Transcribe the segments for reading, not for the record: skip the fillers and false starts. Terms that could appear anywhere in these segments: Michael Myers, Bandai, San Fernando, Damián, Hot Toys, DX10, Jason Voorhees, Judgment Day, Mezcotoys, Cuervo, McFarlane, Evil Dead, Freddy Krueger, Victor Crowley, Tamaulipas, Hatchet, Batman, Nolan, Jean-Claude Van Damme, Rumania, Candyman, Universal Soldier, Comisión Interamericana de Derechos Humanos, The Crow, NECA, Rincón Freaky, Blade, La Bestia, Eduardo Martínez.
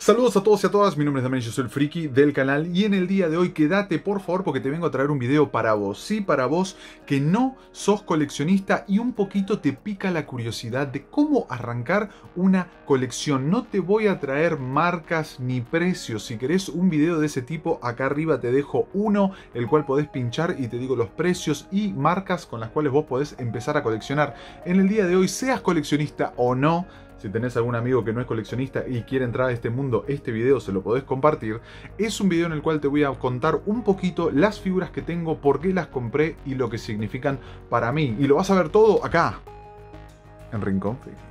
Saludos a todos y a todas, mi nombre es Damián, yo soy el Freaky del canal y en el día de hoy quédate por favor porque te vengo a traer un video para vos, sí, para vos que no sos coleccionista y un poquito te pica la curiosidad de cómo arrancar una colección. No te voy a traer marcas ni precios, si querés un video de ese tipo acá arriba te dejo uno, el cual podés pinchar y te digo los precios y marcas con las cuales vos podés empezar a coleccionar. En el día de hoy, seas coleccionista o no, si tenés algún amigo que no es coleccionista y quiere entrar a este mundo, este video se lo podés compartir. Es un video en el cual te voy a contar un poquito las figuras que tengo, por qué las compré y lo que significan para mí. Y lo vas a ver todo acá, en Rincón Freaky.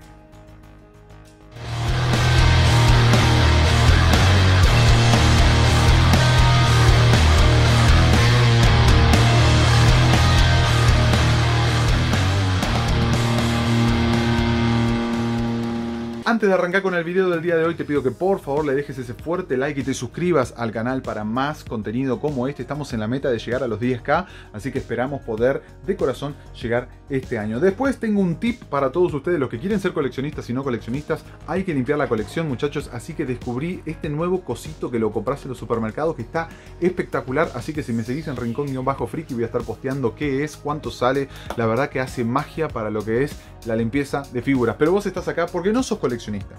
Antes de arrancar con el video del día de hoy te pido que por favor le dejes ese fuerte like y te suscribas al canal para más contenido como este. Estamos en la meta de llegar a los 10K, así que esperamos poder de corazón llegar este año. Después tengo un tip para todos ustedes, los que quieren ser coleccionistas y no coleccionistas, hay que limpiar la colección muchachos, así que descubrí este nuevo cosito que lo compras en los supermercados que está espectacular, así que si me seguís en Rincón-Freaky voy a estar posteando qué es, cuánto sale, la verdad que hace magia para lo que es la limpieza de figuras. Pero vos estás acá porque no sos coleccionista.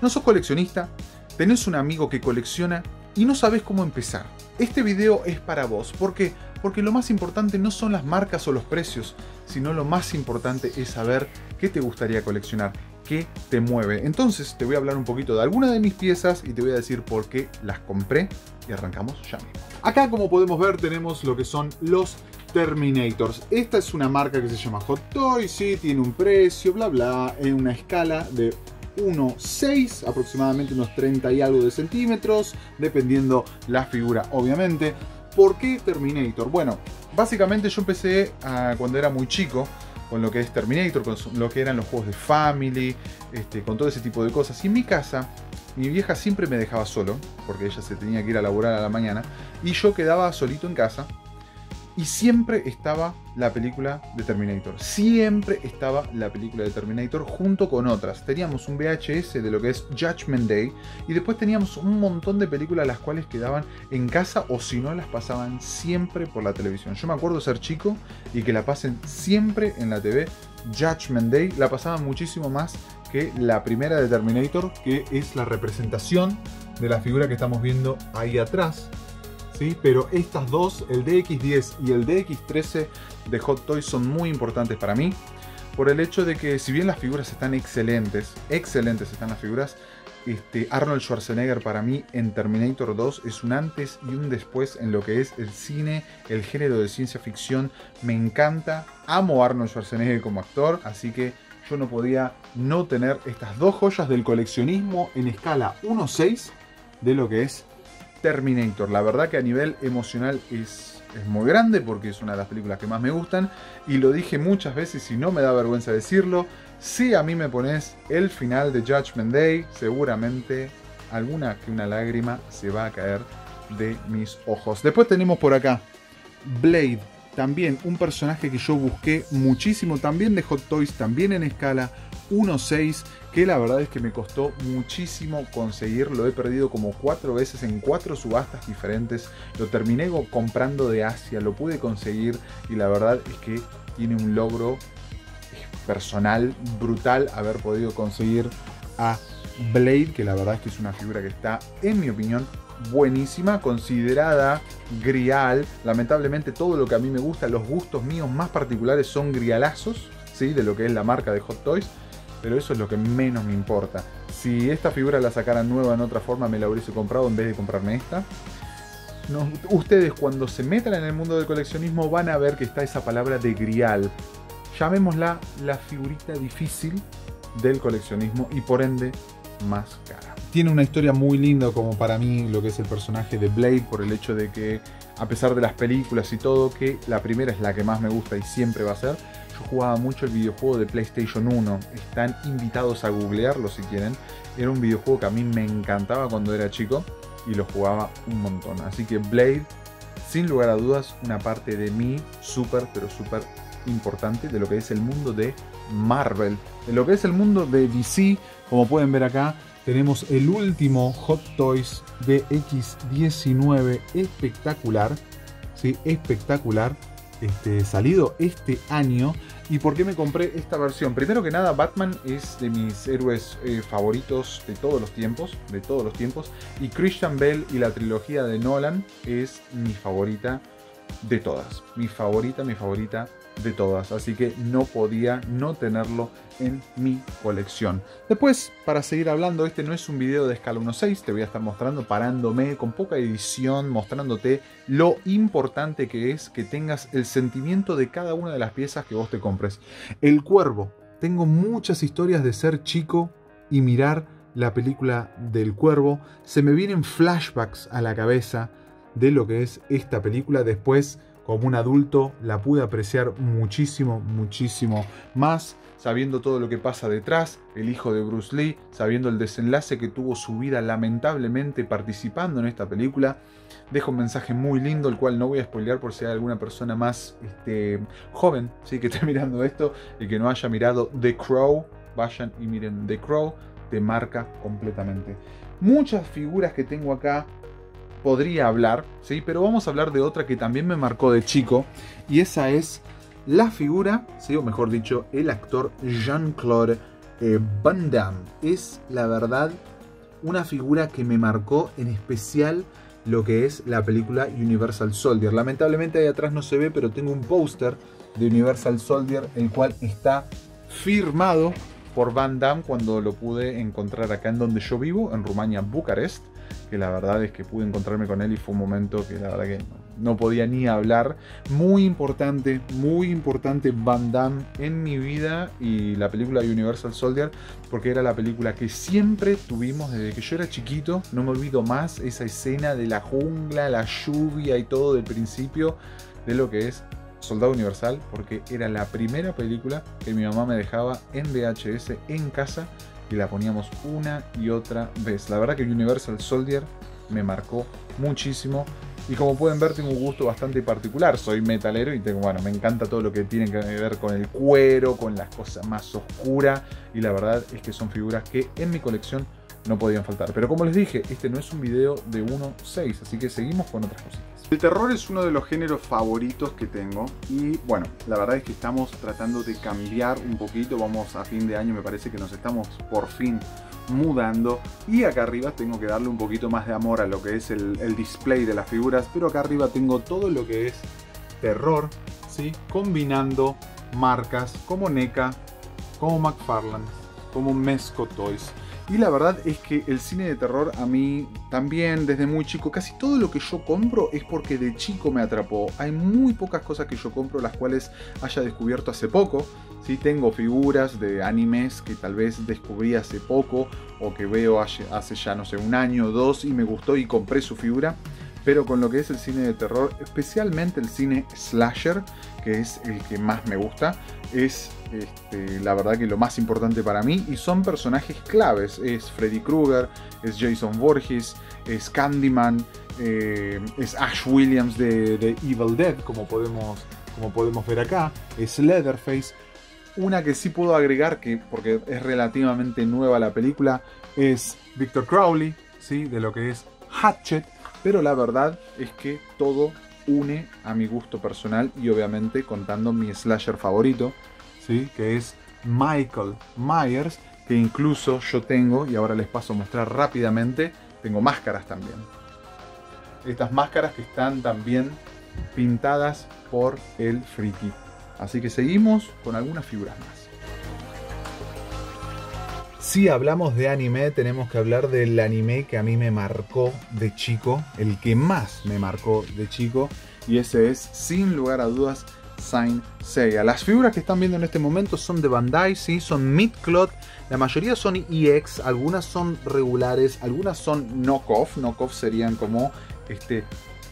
No sos coleccionista, tenés un amigo que colecciona y no sabés cómo empezar. Este video es para vos. ¿Por qué? Porque lo más importante no son las marcas o los precios, sino lo más importante es saber qué te gustaría coleccionar, qué te mueve. Entonces te voy a hablar un poquito de alguna de mis piezas y te voy a decir por qué las compré y arrancamos ya mismo. Acá como podemos ver tenemos lo que son los Terminators. Esta es una marca que se llama Hot Toys, sí, tiene un precio, bla bla, en una escala de 1,6, aproximadamente unos 30 y algo de centímetros, dependiendo la figura, obviamente. ¿Por qué Terminator? Bueno, básicamente yo empecé cuando era muy chico con lo que es Terminator, con lo que eran los juegos de Family, con todo ese tipo de cosas. Y en mi casa, mi vieja siempre me dejaba solo, porque ella se tenía que ir a laburar a la mañana, y yo quedaba solito en casa. Y siempre estaba la película de Terminator. Siempre estaba la película de Terminator junto con otras. Teníamos un VHS de lo que es Judgment Day. Y después teníamos un montón de películas las cuales quedaban en casa o si no las pasaban siempre por la televisión. Yo me acuerdo ser chico y que la pasen siempre en la TV. Judgment Day la pasaban muchísimo más que la primera de Terminator, que es la representación de la figura que estamos viendo ahí atrás. ¿Sí? Pero estas dos, el DX10 y el DX13 de Hot Toys, son muy importantes para mí por el hecho de que si bien las figuras están excelentes, excelentes están las figuras, Arnold Schwarzenegger para mí en Terminator 2 es un antes y un después en lo que es el cine, el género de ciencia ficción. Me encanta, amo a Arnold Schwarzenegger como actor, así que yo no podía no tener estas dos joyas del coleccionismo en escala 1,6 de lo que es Terminator. La verdad que a nivel emocional es muy grande porque es una de las películas que más me gustan y lo dije muchas veces y no me da vergüenza decirlo. Si a mí me pones el final de Judgment Day, seguramente alguna que una lágrima se va a caer de mis ojos. Después tenemos por acá Blade, también un personaje que yo busqué muchísimo, también de Hot Toys, también en escala 1.6, que la verdad es que me costó muchísimo conseguir, lo he perdido como 4 veces en 4 subastas diferentes, lo terminé comprando de Asia, lo pude conseguir y la verdad es que tiene un logro personal brutal haber podido conseguir a Blade, que la verdad es que es una figura que está, en mi opinión, buenísima, considerada grial. Lamentablemente todo lo que a mí me gusta, los gustos míos más particulares son grialazos, ¿sí? De lo que es la marca de Hot Toys. Pero eso es lo que menos me importa. Si esta figura la sacaran nueva en otra forma, me la hubiese comprado en vez de comprarme esta. No, ustedes cuando se metan en el mundo del coleccionismo van a ver que está esa palabra de grial. Llamémosla la figurita difícil del coleccionismo y por ende más cara. Tiene una historia muy linda como para mí lo que es el personaje de Blade, por el hecho de que a pesar de las películas y todo, que la primera es la que más me gusta y siempre va a ser. Jugaba mucho el videojuego de PlayStation 1, están invitados a googlearlo si quieren, era un videojuego que a mí me encantaba cuando era chico y lo jugaba un montón, así que Blade, sin lugar a dudas, una parte de mí súper pero súper importante de lo que es el mundo de Marvel, de lo que es el mundo de DC, como pueden ver acá. tenemos el último Hot Toys DX19, espectacular, sí, espectacular, salido este año. ¿Y por qué me compré esta versión? Primero que nada, Batman es de mis héroes favoritos de todos los tiempos, y Christian Bale y la trilogía de Nolan es mi favorita de todas, mi favorita de todas, así que no podía no tenerlo en mi colección. Después, para seguir hablando, este no es un video de escala 1:6, te voy a estar mostrando, parándome, con poca edición, mostrándote lo importante que es que tengas el sentimiento de cada una de las piezas que vos te compres. El Cuervo, tengo muchas historias de ser chico y mirar la película del Cuervo, se me vienen flashbacks a la cabeza de lo que es esta película. Después, como un adulto, la pude apreciar muchísimo, muchísimo más, sabiendo todo lo que pasa detrás, el hijo de Bruce Lee, sabiendo el desenlace que tuvo su vida lamentablemente participando en esta película. Deja un mensaje muy lindo, el cual no voy a spoilear por si hay alguna persona más joven, ¿sí?, que esté mirando esto y que no haya mirado The Crow. Vayan y miren The Crow, te marca completamente. Muchas figuras que tengo acá podría hablar, ¿sí?, pero vamos a hablar de otra que también me marcó de chico, y esa es la figura, ¿sí?, o mejor dicho, el actor Jean-Claude Van Damme. Es, la verdad, una figura que me marcó en especial lo que es la película Universal Soldier. Lamentablemente ahí atrás no se ve, pero tengo un póster de Universal Soldier, el cual está firmado por Van Damme cuando lo pude encontrar acá en donde yo vivo, en Rumania, Bucarest, que la verdad es que pude encontrarme con él y fue un momento que la verdad que no podía ni hablar. Muy importante Van Damme en mi vida, y la película Universal Soldier, porque era la película que siempre tuvimos desde que yo era chiquito. No me olvido más esa escena de la jungla, la lluvia y todo del principio de lo que es Soldado Universal, porque era la primera película que mi mamá me dejaba en VHS en casa y la poníamos una y otra vez. La verdad que Universal Soldier me marcó muchísimo, y como pueden ver tengo un gusto bastante particular, soy metalero y tengo, bueno, me encanta todo lo que tiene que ver con el cuero, con las cosas más oscuras, y la verdad es que son figuras que en mi colección no podían faltar. Pero como les dije, este no es un video de 1:6, así que seguimos con otras cositas. El terror es uno de los géneros favoritos que tengo, y bueno, la verdad es que estamos tratando de cambiar un poquito, vamos a fin de año, me parece que nos estamos por fin mudando, y acá arriba tengo que darle un poquito más de amor a lo que es el display de las figuras, pero acá arriba tengo todo lo que es terror, ¿sí?, combinando marcas como NECA, como McFarlane, como Mezcotoys. Y la verdad es que el cine de terror a mí también, desde muy chico, casi todo lo que yo compro es porque de chico me atrapó. Hay muy pocas cosas que yo compro las cuales haya descubierto hace poco. Sí, tengo figuras de animes que tal vez descubrí hace poco, o que veo hace ya, no sé, un año o dos, y me gustó y compré su figura. Pero con lo que es el cine de terror, especialmente el cine slasher, que es el que más me gusta, es la verdad que lo más importante para mí, y son personajes claves. Es Freddy Krueger, es Jason Voorhees, es Candyman, es Ash Williams de Evil Dead, como podemos ver acá, es Leatherface. Una que sí puedo agregar, porque es relativamente nueva la película, es Victor Crowley, ¿sí?, de lo que es Hatchet. Pero la verdad es que todo une a mi gusto personal, y obviamente contando mi slasher favorito, ¿sí?, que es Michael Myers, que incluso yo tengo, y ahora les paso a mostrar rápidamente, tengo máscaras también. Estas máscaras que están también pintadas por el Freaky. Así que seguimos con algunas figuras más. Si hablamos de anime, tenemos que hablar del anime que a mí me marcó de chico, el que más me marcó de chico, y ese es, sin lugar a dudas, Saint Seiya. Las figuras que están viendo en este momento son de Bandai, sí, son mid-cloth, la mayoría son EX, algunas son regulares, algunas son knock-off, knock-off serían como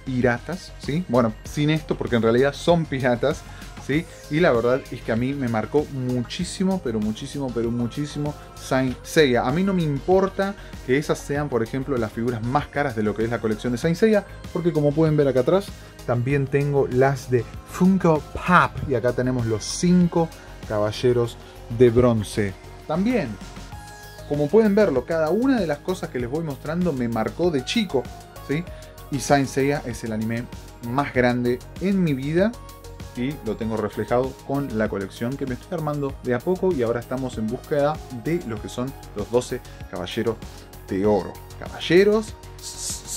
piratas, ¿sí? Bueno, sin esto, porque en realidad son piratas, ¿sí? Y la verdad es que a mí me marcó muchísimo, pero muchísimo, pero muchísimo Saint Seiya. A mí no me importa que esas sean, por ejemplo, las figuras más caras de lo que es la colección de Saint Seiya, porque como pueden ver acá atrás, también tengo las de Funko Pop, y acá tenemos los 5 caballeros de bronce. También Como pueden verlo, cada una de las cosas que les voy mostrando me marcó de chico, ¿sí? Y Saint Seiya es el anime más grande en mi vida y lo tengo reflejado con la colección que me estoy armando de a poco, y ahora estamos en búsqueda de lo que son los 12 caballeros de oro. Caballeros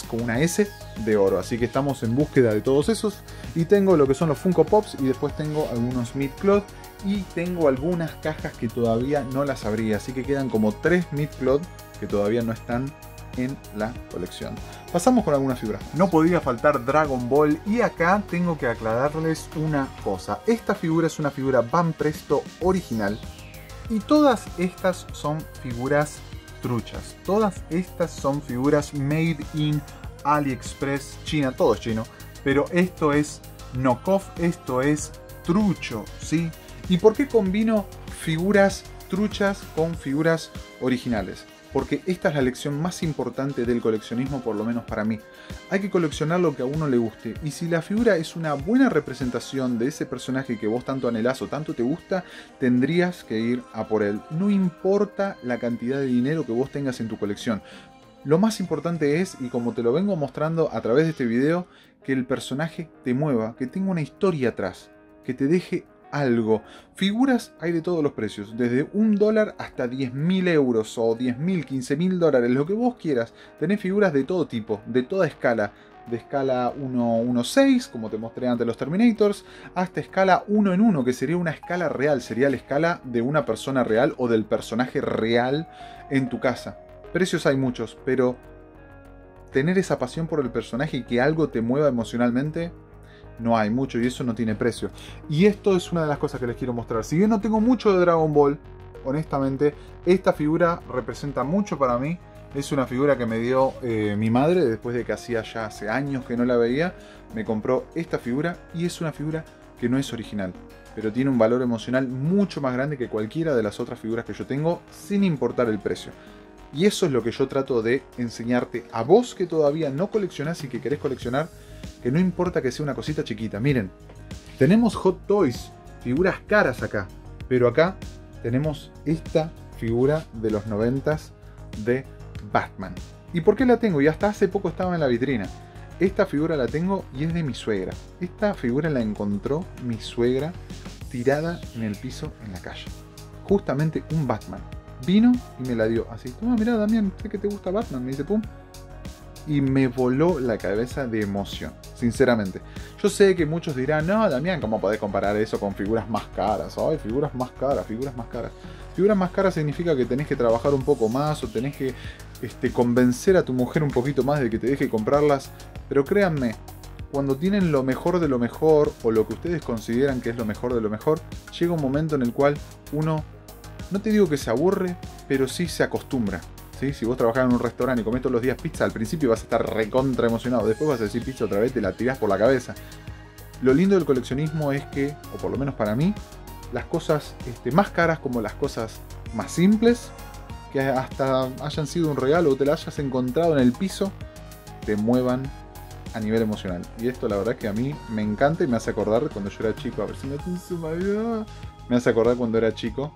con una S de oro, así que estamos en búsqueda de todos esos, y tengo lo que son los Funko Pops, y después tengo algunos Mid-Cloth, y tengo algunas cajas que todavía no las abrí, así que quedan como 3 Mid-Cloth que todavía no están en la colección. Pasamos con algunas figuras. No podía faltar Dragon Ball, y acá tengo que aclararles una cosa. Esta figura es una figura Van Presto original, y todas estas son figuras truchas. Todas estas son figuras made in AliExpress, China, todo es chino, pero esto es knockoff, esto es trucho, ¿sí? ¿Y por qué combino figuras truchas con figuras originales? Porque esta es la lección más importante del coleccionismo, por lo menos para mí. Hay que coleccionar lo que a uno le guste, y si la figura es una buena representación de ese personaje que vos tanto anhelás o tanto te gusta, tendrías que ir a por él. No importa la cantidad de dinero que vos tengas en tu colección. Lo más importante es, y como te lo vengo mostrando a través de este video, que el personaje te mueva, que tenga una historia atrás, que te deje algo. Figuras hay de todos los precios, desde $1 hasta 10.000 euros o 10.000, 15.000 dólares, lo que vos quieras. Tenés figuras de todo tipo, de toda escala. De escala 1:1:6, como te mostré antes los Terminators, hasta escala 1:1, que sería una escala real, sería la escala de una persona real o del personaje real en tu casa. Precios hay muchos, pero tener esa pasión por el personaje y que algo te mueva emocionalmente, no hay mucho, y eso no tiene precio. Y esto es una de las cosas que les quiero mostrar. Si bien no tengo mucho de Dragon Ball, honestamente, esta figura representa mucho para mí. Es una figura que me dio mi madre, después de que hacía ya hace años que no la veía. Me compró esta figura, y es una figura que no es original, pero tiene un valor emocional mucho más grande que cualquiera de las otras figuras que yo tengo, sin importar el precio. Y eso es lo que yo trato de enseñarte a vos que todavía no coleccionás y que querés coleccionar, que no importa que sea una cosita chiquita. Miren, tenemos Hot Toys, figuras caras acá, pero acá tenemos esta figura de los 90s de Batman. ¿Y por qué la tengo? Y hasta hace poco estaba en la vitrina. Esta figura la tengo y es de mi suegra. Esta figura la encontró mi suegra tirada en el piso en la calle. Justamente un Batman. Vino y me la dio así. Toma, mirá, Damián, sé que te gusta Batman. Me dice, pum. Y me voló la cabeza de emoción, sinceramente. Yo sé que muchos dirán, no, Damián, ¿cómo podés comparar eso con figuras más caras? Ay, figuras más caras, figuras más caras. Figuras más caras significa que tenés que trabajar un poco más, o tenés que convencer a tu mujer un poquito más de que te deje comprarlas. Pero créanme, cuando tienen lo mejor de lo mejor, o lo que ustedes consideran que es lo mejor de lo mejor, llega un momento en el cual uno, no te digo que se aburre, pero sí se acostumbra. ¿Sí? Si vos trabajás en un restaurante y comés todos los días pizza, al principio vas a estar recontra emocionado, después vas a decir pizza otra vez, te la tirás por la cabeza. Lo lindo del coleccionismo es que, o por lo menos para mí, las cosas más caras como las cosas más simples, que hasta hayan sido un regalo o te la hayas encontrado en el piso, te muevan a nivel emocional. Y esto la verdad es que a mí me encanta y me hace acordar cuando yo era chico, a ver si me tiene su marido. Me hace acordar cuando era chico,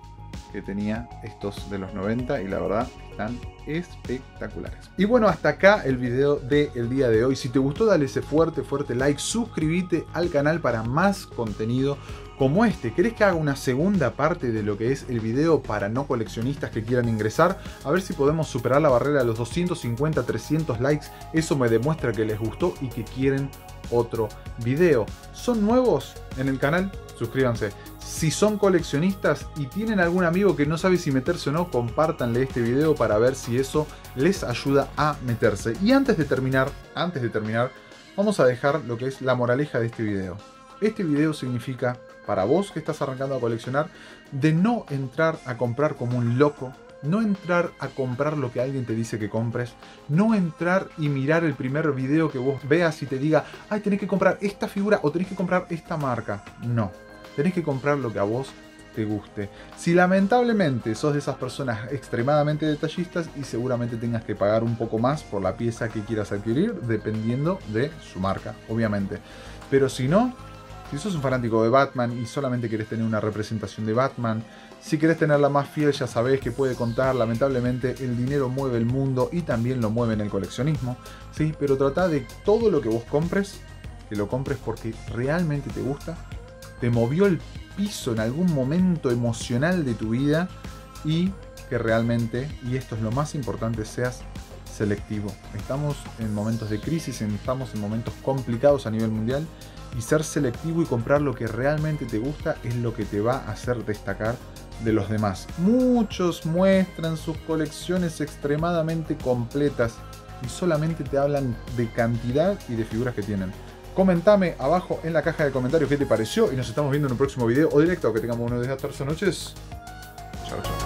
que tenía estos de los 90, y la verdad están espectaculares. Y bueno, hasta acá el video del día de hoy. Si te gustó, dale ese fuerte like, suscríbete al canal para más contenido como este. ¿Querés que haga una segunda parte de lo que es el video para no coleccionistas que quieran ingresar? A ver si podemos superar la barrera de los 250, 300 likes. Eso me demuestra que les gustó y que quieren otro video. ¿Son nuevos en el canal? Suscríbanse. Si son coleccionistas y tienen algún amigo que no sabe si meterse o no, compártanle este video para ver si eso les ayuda a meterse. Y antes de terminar, vamos a dejar lo que es la moraleja de este video. Este video significa, para vos que estás arrancando a coleccionar, de no entrar a comprar como un loco. No entrar a comprar lo que alguien te dice que compres. No entrar y mirar el primer video que vos veas y te diga, ay, tenés que comprar esta figura o tenés que comprar esta marca. No, tenés que comprar lo que a vos te guste. Si lamentablemente sos de esas personas extremadamente detallistas, y seguramente tengas que pagar un poco más por la pieza que quieras adquirir, dependiendo de su marca, obviamente. Pero si no, Si sos un fanático de Batman y solamente querés tener una representación de Batman, si querés tenerla más fiel ya sabés que puede contar. Lamentablemente el dinero mueve el mundo y también lo mueve en el coleccionismo, ¿sí? Pero trata de todo lo que vos compres, que lo compres porque realmente te gusta, te movió el piso en algún momento emocional de tu vida y que realmente, y esto es lo más importante, seas selectivo. Estamos en momentos de crisis, estamos en momentos complicados a nivel mundial y ser selectivo y comprar lo que realmente te gusta es lo que te va a hacer destacar de los demás. Muchos muestran sus colecciones extremadamente completas y solamente te hablan de cantidad y de figuras que tienen. Comentame abajo en la caja de comentarios qué te pareció y nos estamos viendo en un próximo video o directo. Que tengamos uno de estas noches. Chao, chao.